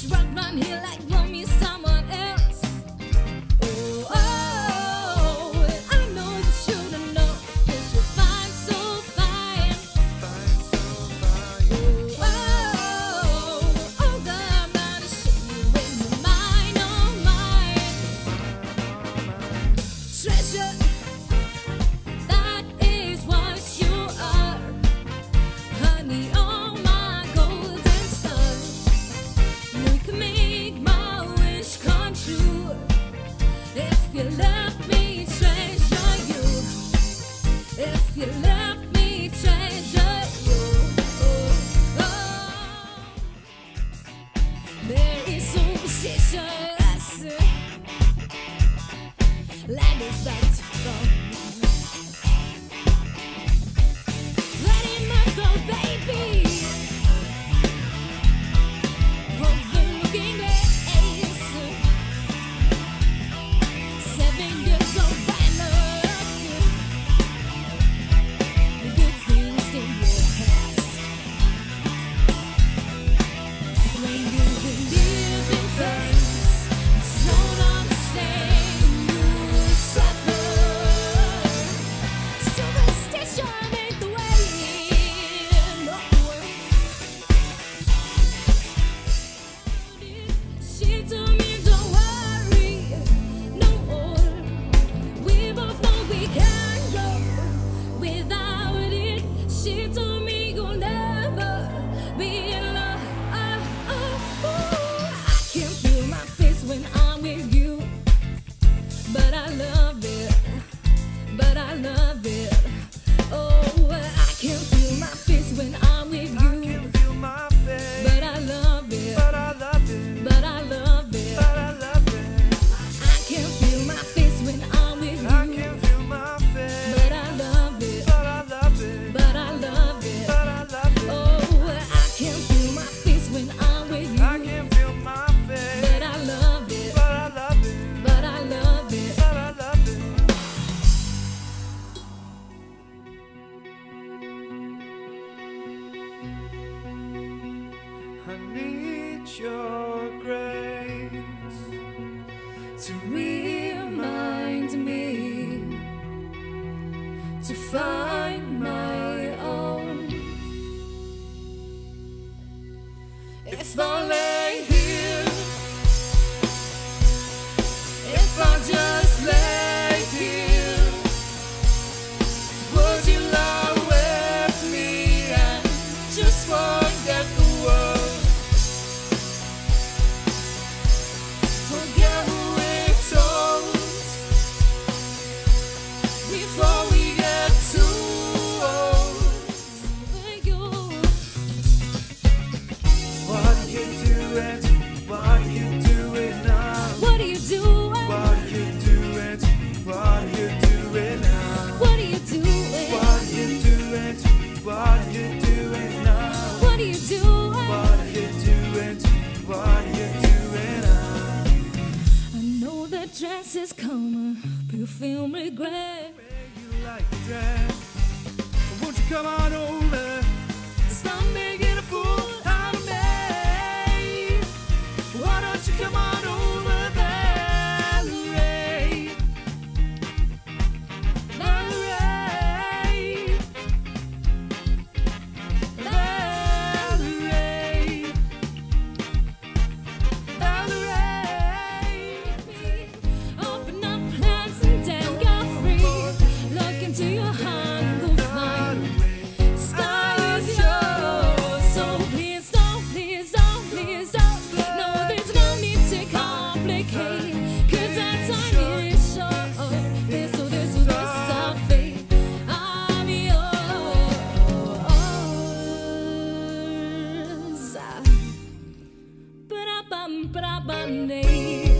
just run here like love me someone else. Oh, oh, I know that you don't know, 'cause you're fine, so fine. Oh, oh, oh God, I'm showing you in your mind, oh mine. Treasure, that is what you are, honey. If you love me, treasure you. If you love me, treasure you. Oh, oh. There is so precious. Life is back to fall. Let it not go, baby. I need your grace to remind me to find my own. If only here, if I just lay here, would you lie with me and just forget the world? Dresses come up, you feel regret. Where you like to dress, won't you come on over? Stop making a fool out of me. Why don't you come on over, Valerie? Valerie, Valerie, Valerie. But I name